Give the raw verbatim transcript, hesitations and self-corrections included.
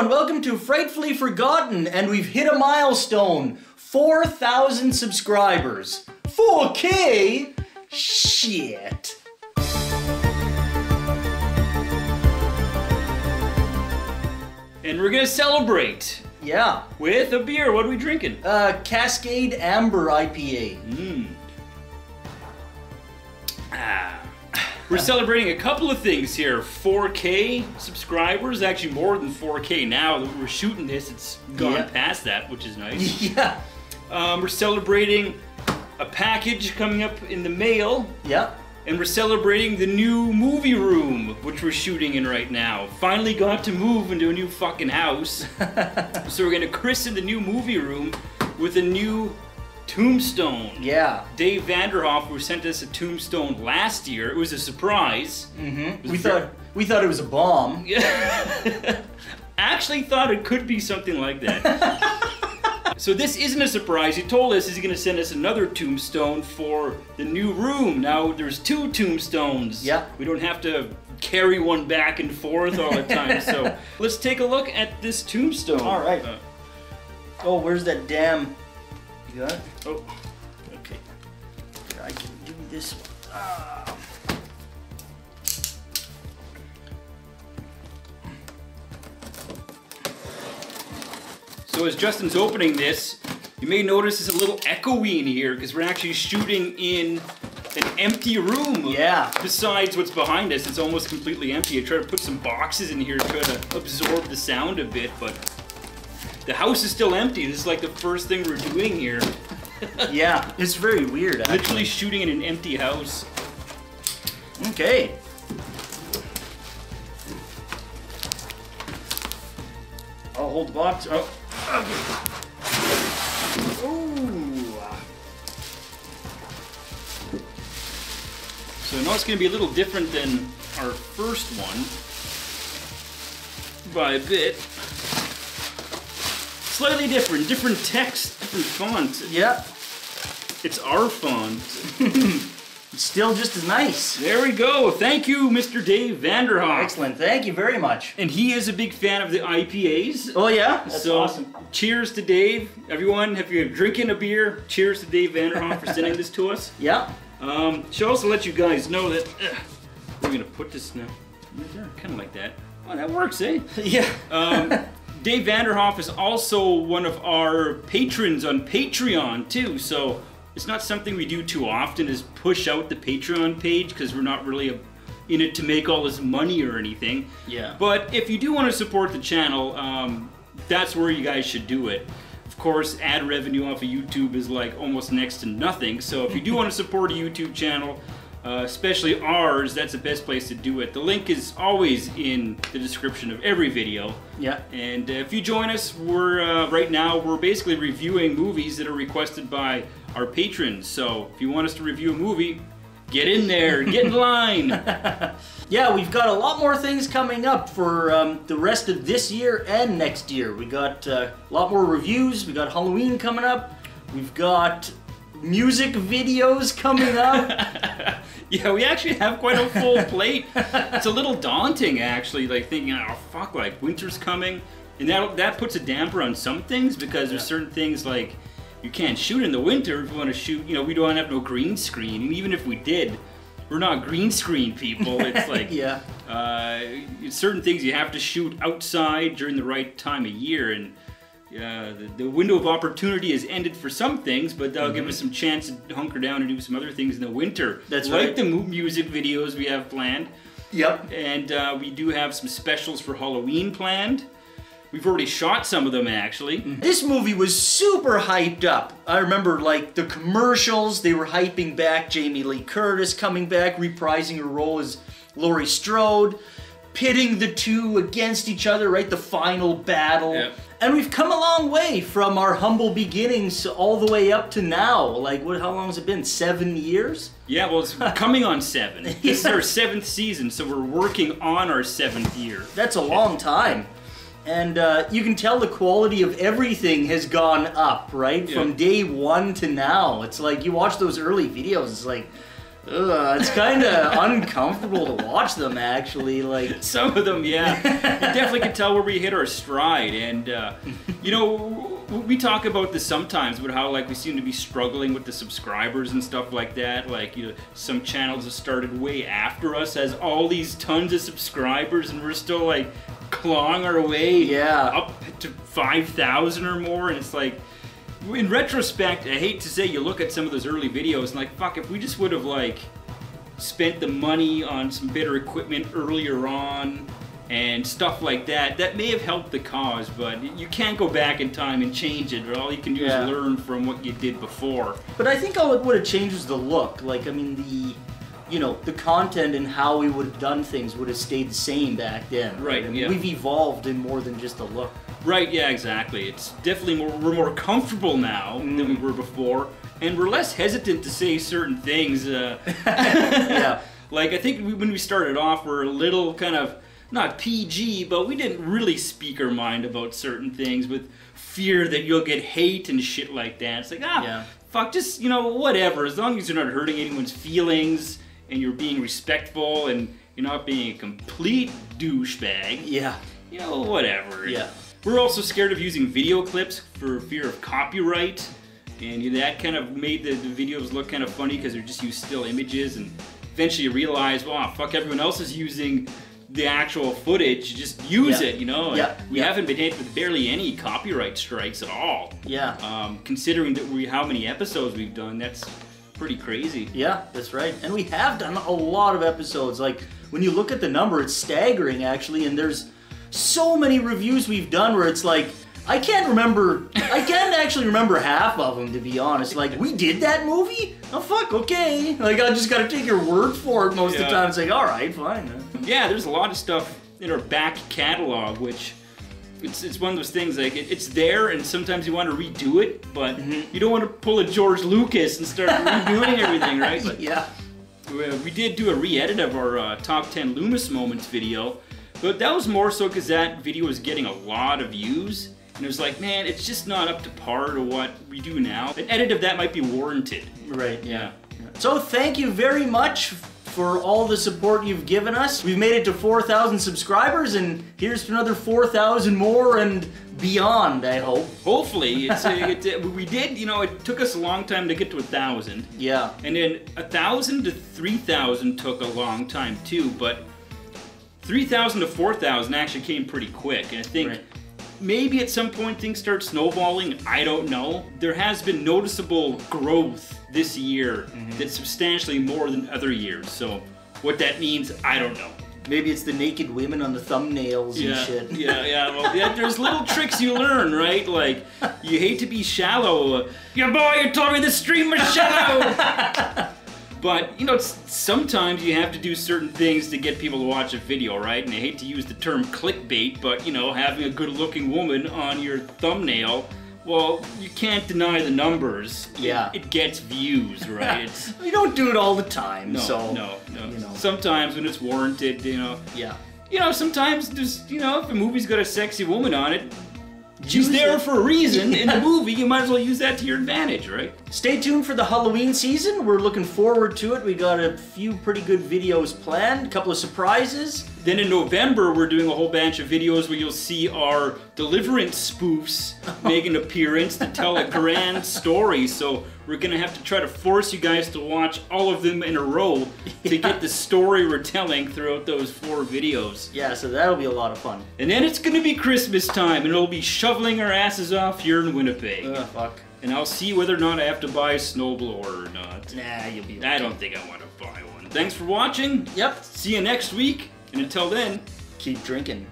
Hello and welcome to Frightfully Forgotten, and we've hit a milestone, four thousand subscribers. four K? Shit. And we're gonna celebrate. Yeah. With a beer. What are we drinking? Uh, Cascade Amber I P A. Mmm. Ah. We're celebrating a couple of things here. four K subscribers, actually more than four K now that we're shooting this. It's gone yeah. past that, which is nice. Yeah. Um, we're celebrating a package coming up in the mail. Yeah. And we're celebrating the new movie room, which we're shooting in right now. Finally got to move into a new fucking house. So we're gonna christen the new movie room with a new tombstone. Yeah. Dave Vanderhoof, who sent us a tombstone last year. It was a surprise. Mm-hmm. was we thought we thought it was a bomb. Yeah. Actually thought it could be something like that. So this isn't a surprise. He told us he's gonna send us another tombstone for the new room. Now there's two tombstones. Yeah. We don't have to carry one back and forth all the time. So let's take a look at this tombstone. All right. Uh, oh, where's that damn... You got it? Oh, okay. Here, I can do this one. Ah. So as Justin's opening this, you may notice it's a little echoey in here because we're actually shooting in an empty room. Yeah. Besides what's behind us, it's almost completely empty. I try to put some boxes in here to try to absorb the sound a bit, but the house is still empty. This is like the first thing we're doing here. Yeah, it's very weird, actually. Literally shooting in an empty house. Okay. I'll hold the box. Oh. Okay. Ooh. So I know it's going to be a little different than our first one by a bit. Slightly different, different text, different font. Yep. It's our font. It's still just as nice. There we go. Thank you, Mister Dave Vanderhoof. Excellent. Thank you very much. And he is a big fan of the I P As. Oh, yeah? That's so awesome. Cheers to Dave. Everyone, if you're drinking a beer, cheers to Dave Vanderhoof for sending this to us. Yeah. Um, should also let you guys know that uh, we're going to put this now. Kind of like that. Oh, that works, eh? Yeah. Um, Dave Vanderhoof is also one of our patrons on Patreon too, so it's not something we do too often is push out the Patreon page because we're not really in it to make all this money or anything. Yeah. But if you do want to support the channel, um, that's where you guys should do it. Of course, ad revenue off of YouTube is like almost next to nothing, so if you do want to support a YouTube channel, Uh, especially ours, that's the best place to do it. The link is always in the description of every video. Yeah. And uh, if you join us, we're uh, right now we're basically reviewing movies that are requested by our patrons. So if you want us to review a movie, get in there, get in line. Yeah, we've got a lot more things coming up for um, the rest of this year and next year. We got uh, a lot more reviews. We got Halloween coming up. We've got music videos coming up. Yeah, we actually have quite a full plate. It's a little daunting, actually, like thinking, oh, fuck, like, winter's coming. And that that puts a damper on some things because there's certain things, like, you can't shoot in the winter if you want to shoot. You know, we don't have no green screen. And even if we did, we're not green screen people. It's like yeah. uh, certain things you have to shoot outside during the right time of year. And uh, the, the window of opportunity has ended for some things, but that'll mm-hmm. give us some chance to hunker down and do some other things in the winter. That's right. Like the music videos we have planned. Yep. And uh, we do have some specials for Halloween planned. We've already shot some of them, actually. Mm-hmm. This movie was super hyped up. I remember, like, the commercials, they were hyping back Jamie Lee Curtis coming back, reprising her role as Laurie Strode, pitting the two against each other, right? The final battle. Yep. And we've come a long way from our humble beginnings all the way up to now. Like, what? How long has it been? Seven years? Yeah, well, it's coming on seven. This yeah. is our seventh season, so we're working on our seventh year. That's a long time. And uh, you can tell the quality of everything has gone up, right? Yeah. From day one to now. It's like, you watch those early videos, it's like, Ugh, it's kind of uncomfortable to watch them, actually. Like some of them, yeah. You definitely can tell where we hit our stride. And, uh, you know, we talk about this sometimes, with how, like, we seem to be struggling with the subscribers and stuff like that. Like, you know, some channels have started way after us, has all these tons of subscribers, and we're still, like, clawing our way yeah. up to five thousand or more. And it's like, in retrospect, I hate to say, you look at some of those early videos and like, fuck, if we just would have like spent the money on some better equipment earlier on and stuff like that, that may have helped the cause, but you can't go back in time and change it. All you can do yeah. is learn from what you did before. But I think all it would have changed was the look. Like, I mean, the, you know, the content and how we would have done things would have stayed the same back then. Right, I mean, yeah. We've evolved in more than just the look. Right, yeah, exactly. It's definitely more, we're more comfortable now mm. than we were before, and we're less hesitant to say certain things. Uh, yeah. Like, I think we, when we started off, we're a little kind of, not P G, but we didn't really speak our mind about certain things with fear that you'll get hate and shit like that. It's like, ah, yeah. fuck, just, you know, whatever. As long as you're not hurting anyone's feelings, and you're being respectful, and you're not being a complete douchebag. Yeah. You know, whatever. Yeah. We're also scared of using video clips for fear of copyright, and that kind of made the, the videos look kind of funny because they're just used still images, and eventually you realize, wow, fuck, everyone else is using the actual footage, just use yeah. it, you know? Yeah. We yeah. haven't been hit with barely any copyright strikes at all. Yeah. Um, considering that we, how many episodes we've done, that's pretty crazy. Yeah, that's right. And we have done a lot of episodes. Like, when you look at the number, it's staggering, actually, and there's so many reviews we've done where it's like, I can't remember, I can't actually remember half of them, to be honest. Like, we did that movie? Oh, fuck, okay. Like, I just gotta take your word for it most yeah. of the time. It's like, alright, fine. Yeah, there's a lot of stuff in our back catalog, which, it's, it's one of those things, like, it, it's there, and sometimes you want to redo it, but mm-hmm. you don't want to pull a George Lucas and start redoing everything, right? But yeah. We, we did do a re-edit of our uh, top ten Loomis moments video, but that was more so because that video was getting a lot of views, and it was like, man, it's just not up to par to what we do now. An edit of that might be warranted. Right, yeah. yeah. So thank you very much for all the support you've given us. We've made it to four thousand subscribers, and here's to another four thousand more and beyond, I hope. Hopefully. It's, it, it, we did, you know, it took us a long time to get to one thousand. Yeah. And then one thousand to three thousand took a long time, too, but three thousand to four thousand actually came pretty quick, and I think right. maybe at some point things start snowballing, I don't know. There has been noticeable growth this year mm-hmm. that's substantially more than other years, so what that means, I don't know. Maybe it's the naked women on the thumbnails yeah, and shit. Yeah, yeah, well, yeah, there's little tricks you learn, right? Like, you hate to be shallow. Your boy, you told me the stream was shallow! But, you know, it's, sometimes you have to do certain things to get people to watch a video, right? And I hate to use the term clickbait, but, you know, having a good-looking woman on your thumbnail, well, you can't deny the numbers. Yeah. It, it gets views, right? It's, we don't do it all the time, no, so... No, no, you know. Sometimes when it's warranted, you know... Yeah. You know, sometimes, just, you know, if a movie's got a sexy woman on it, she's there for a reason in the movie. You might as well use that to your advantage, right? Stay tuned for the Halloween season. We're looking forward to it. We got a few pretty good videos planned, a couple of surprises. Then in November, we're doing a whole bunch of videos where you'll see our Deliverance spoofs make an appearance to tell a grand story. So we're going to have to try to force you guys to watch all of them in a row yeah. to get the story we're telling throughout those four videos. Yeah, so that'll be a lot of fun. And then it's going to be Christmas time, and it'll be shoveling our asses off here in Winnipeg. Oh, fuck. And I'll see whether or not I have to buy a snowblower or not. Nah, you'll be okay. I don't think I want to buy one. Thanks for watching. Yep. See you next week. And until then, keep drinking.